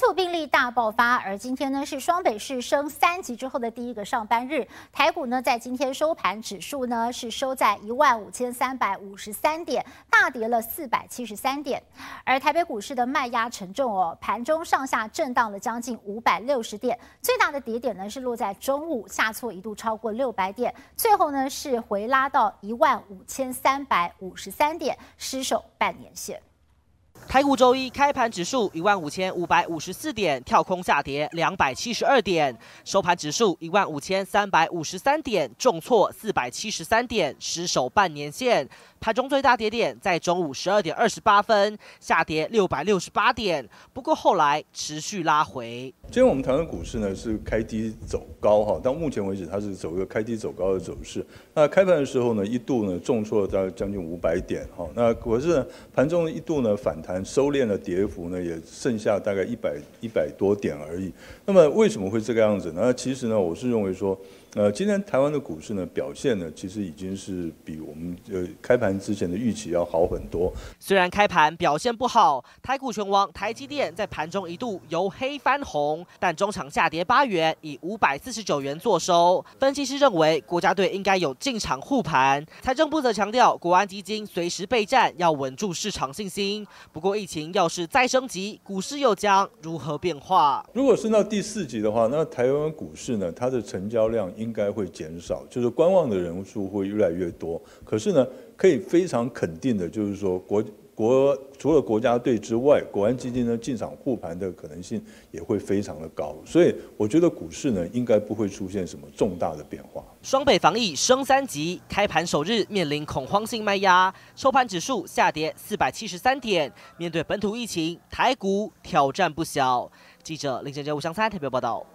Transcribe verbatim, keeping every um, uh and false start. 土病例大爆发，而今天呢是双北市升三级之后的第一个上班日，台股呢在今天收盘指数呢是收在一万五千三百五十三点，大跌了四百七十三点，而台北股市的卖压沉重哦，盘中上下震荡了将近五百六十点，最大的跌点呢是落在中午，下挫一度超过六百点，最后呢是回拉到一万五千三百五十三点，失守半年线。 台股周一开盘指数一万五千五百五十四点，跳空下跌两百七十二点，收盘指数一万五千三百五十三点，重挫四百七十三点，失守半年线。盘中最大跌点在中午十二点二十八分，下跌六百六十八点。不过后来持续拉回。今天我们台湾股市呢是开低走高哈，到目前为止它是走一个开低走高的走势。那开盘的时候呢，一度呢重挫到将近五百点哈，那可是盘中一度呢反弹。 收敛的跌幅呢，也剩下大概一百一百多点而已。那么为什么会这个样子呢？其实呢，我是认为说，呃，今天台湾的股市呢表现呢，其实已经是比我们呃开盘之前的预期要好很多。虽然开盘表现不好，台股拳王台积电在盘中一度由黑翻红，但中场下跌八元，以五百四十九元作收。分析师认为，国家队应该有进场护盘。财政部则强调，国安基金随时备战，要稳住市场信心。 不过疫情要是再升级，股市又将如何变化？如果升到第四级的话，那台湾股市呢，它的成交量应该会减少，就是观望的人数会越来越多。可是呢，可以非常肯定的就是说，国国除了国家队之外，国安基金呢进场护盘的可能性也会非常的高。所以我觉得股市呢，应该不会出现什么重大的变化。 双北防疫升三级，开盘首日面临恐慌性卖压，收盘指数下跌四百七十三点。面对本土疫情，台股挑战不小。记者林先杰、吴湘三特别报道。